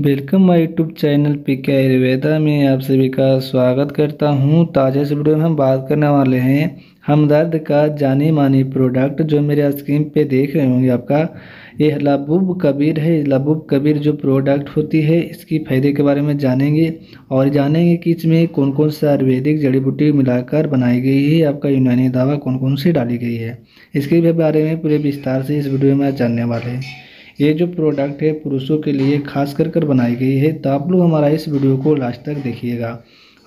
Welcome my YouTube channel PK Ayurveda में आप सभी का स्वागत करता हूं। ताज़ा से वीडियो में हम बात करने वाले हैं हमदर्द का जाने माने प्रोडक्ट जो मेरे स्क्रीन पे देख रहे होंगे आपका ये लबूब कबीर है। लबूब कबीर जो प्रोडक्ट होती है इसकी फ़ायदे के बारे में जानेंगे और जानेंगे कि इसमें कौन कौन सा आयुर्वेदिक जड़ी बूटी मिलाकर बनाई गई है, आपका यूनानी दवा कौन कौन सी डाली गई है, इसके भी बारे में पूरे विस्तार से इस वीडियो में जानने वाले हैं। ये जो प्रोडक्ट है पुरुषों के लिए खास कर बनाई गई है, तो आप लोग हमारा इस वीडियो को लास्ट तक देखिएगा।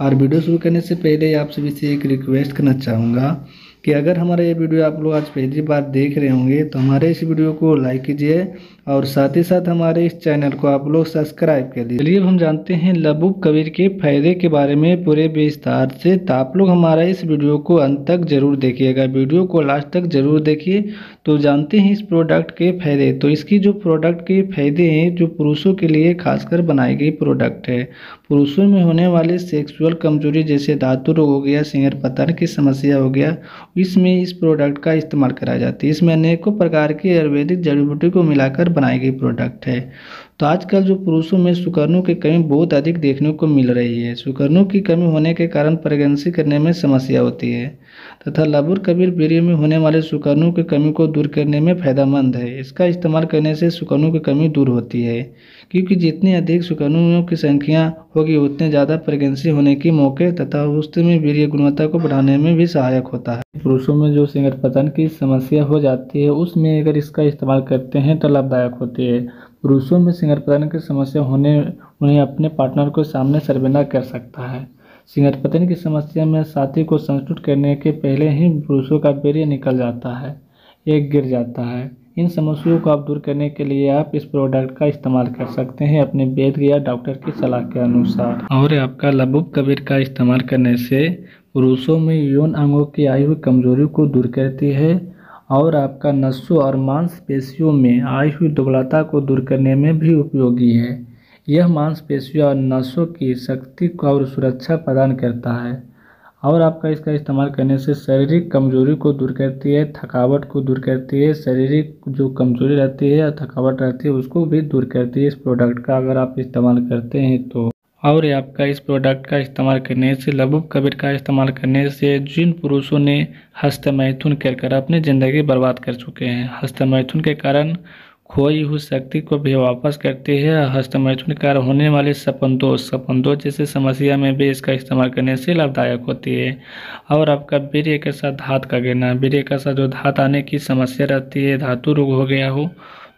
और वीडियो शुरू करने से पहले आप सभी से एक रिक्वेस्ट करना चाहूँगा कि अगर हमारा ये वीडियो आप लोग आज पहली बार देख रहे होंगे तो हमारे इस वीडियो को लाइक कीजिए और साथ ही साथ हमारे इस चैनल को आप लोग सब्सक्राइब कर लीजिए। चलिए अब हम जानते हैं लबूब कबीर के फ़ायदे के बारे में पूरे विस्तार से, तो आप लोग हमारा इस वीडियो को अंत तक जरूर देखिएगा, वीडियो को लास्ट तक जरूर देखिए। तो जानते हैं इस प्रोडक्ट के फ़ायदे। तो इसकी जो प्रोडक्ट के फ़ायदे हैं जो पुरुषों के लिए खासकर बनाई गई प्रोडक्ट है, पुरुषों में होने वाले सेक्सुअल कमजोरी जैसे धातु रोग हो गया, सिंगर पतन की समस्या हो गया, इसमें इस प्रोडक्ट का इस्तेमाल करा जाता है। इसमें अनेकों प्रकार के आयुर्वेदिक जड़ी बूटी को मिलाकर बनाई गई प्रोडक्ट है। तो आजकल जो पुरुषों में सुकर्णों की कमी बहुत अधिक देखने को मिल रही है। सुकर्णों की कमी होने के कारण प्रेगनेंसी करने में समस्या होती है, तथा लबूब कबीर बीड़ी में होने वाले सुकर्णों की कमी को दूर करने में फ़ायदेमंद है। इसका इस्तेमाल करने से सुकर्णों की कमी दूर होती है, क्योंकि जितनी अधिक सुकर्णों की संख्या होगी उतने ज़्यादा प्रेगनेंसी होने के मौके तथा उसमें वीर्य गुणवत्ता को बढ़ाने में भी सहायक होता है। पुरुषों में जो सिंगर पतन की समस्या हो जाती है उसमें अगर इसका इस्तेमाल करते हैं तो लाभदायक होती है। पुरुषों में सिंगर पतन की समस्या होने उन्हें अपने पार्टनर को सामने शर्मिंदा कर सकता है। सिंगर पतन की समस्या में साथी को संतुष्ट करने के पहले ही पुरुषों का वीर्य निकल जाता है, एक गिर जाता है। इन समस्याओं को आप दूर करने के लिए आप इस प्रोडक्ट का इस्तेमाल कर सकते हैं अपने वैद्य या डॉक्टर की सलाह के अनुसार। और आपका लबूब कबीर का इस्तेमाल करने से पुरुषों में यौन अंगों की आई हुई कमजोरी को दूर करती है और आपका नसों और मांसपेशियों में आई हुई दुबलाता को दूर करने में भी उपयोगी है। यह मांसपेशियों और नसों की शक्ति को और सुरक्षा प्रदान करता है। और आपका इसका इस्तेमाल करने से शारीरिक कमजोरी को दूर करती है, थकावट को दूर करती है, शारीरिक जो कमजोरी रहती है या थकावट रहती है उसको भी दूर करती है इस प्रोडक्ट का अगर आप इस्तेमाल करते हैं तो। और आपका इस प्रोडक्ट का इस्तेमाल करने से लबूब कबीर का इस्तेमाल करने से जिन पुरुषों ने हस्तमैथुन कर अपनी ज़िंदगी बर्बाद कर चुके हैं, हस्तमैथुन के कारण खोई हुई शक्ति को भी वापस करती है। हस्तमैथुन के कारण होने वाले सपनदोष जैसे समस्या में भी इसका इस्तेमाल करने से लाभदायक होती है। और आपका वीर्य के साथ धात का गिरना, वीर्य के साथ जो धात आने की समस्या रहती है, धातु रोग हो गया हो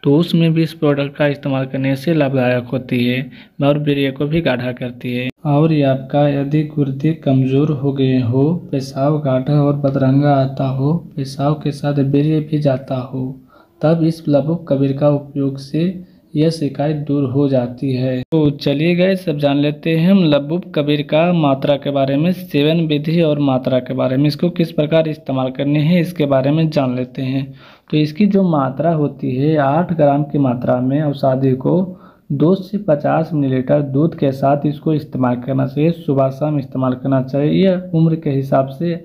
तो उसमें भी इस प्रोडक्ट का इस्तेमाल करने से लाभदायक होती है और वीर्य को भी गाढ़ा करती है। और ये आपका यदि गुर्दे कमज़ोर हो गए हो, पेशाब गाढ़ा और बदरंगा आता हो, पेशाब के साथ वीर्य भी जाता हो, तब इस लबूब कबीर का उपयोग से यह शिकायत दूर हो जाती है। तो चलिए गाइस सब जान लेते हैं हम लबूब कबीर का मात्रा के बारे में, सेवन विधि और मात्रा के बारे में, इसको किस प्रकार इस्तेमाल करने हैं इसके बारे में जान लेते हैं। तो इसकी जो मात्रा होती है 8 ग्राम की मात्रा में औषधि को 2 से 50 मिलीलीटर दूध के साथ इसको इस्तेमाल करना चाहिए, सुबह शाम इस्तेमाल करना चाहिए। यह उम्र के हिसाब से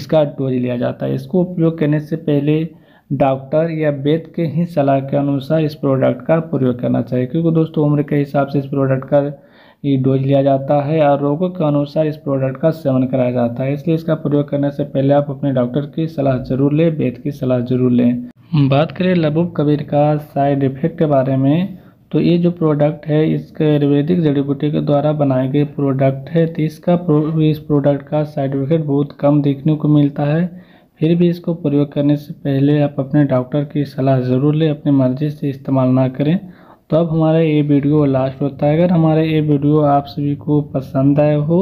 इसका डोज लिया जाता है। इसको उपयोग करने से पहले डॉक्टर या वैद्य के ही सलाह के अनुसार इस प्रोडक्ट का प्रयोग करना चाहिए, क्योंकि दोस्तों उम्र के हिसाब से इस प्रोडक्ट का ये डोज लिया जाता है और रोगों के अनुसार इस प्रोडक्ट का सेवन कराया जाता है। इसलिए इसका प्रयोग करने से पहले आप अपने डॉक्टर की सलाह जरूर लें, वैद्य की सलाह जरूर लें। बात करें लबूब कबीर का साइड इफेक्ट के बारे में, तो ये जो प्रोडक्ट है इसके आयुर्वेदिक जड़ी बूटी के द्वारा बनाए गए प्रोडक्ट है, तो इस प्रोडक्ट का साइड इफेक्ट बहुत कम देखने को मिलता है। फिर भी इसको प्रयोग करने से पहले आप अपने डॉक्टर की सलाह ज़रूर लें, अपनी मर्ज़ी से इस्तेमाल ना करें। तो अब हमारा ये वीडियो लास्ट होता है। अगर हमारा ये वीडियो आप सभी को पसंद आया हो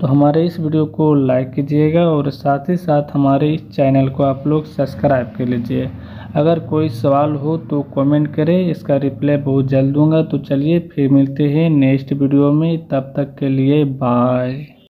तो हमारे इस वीडियो को लाइक कीजिएगा और साथ ही साथ हमारे इस चैनल को आप लोग सब्सक्राइब कर लीजिए। अगर कोई सवाल हो तो कमेंट करें, इसका रिप्लाई बहुत जल्द दूंगा। तो चलिए फिर मिलते हैं नेक्स्ट वीडियो में, तब तक के लिए बाय।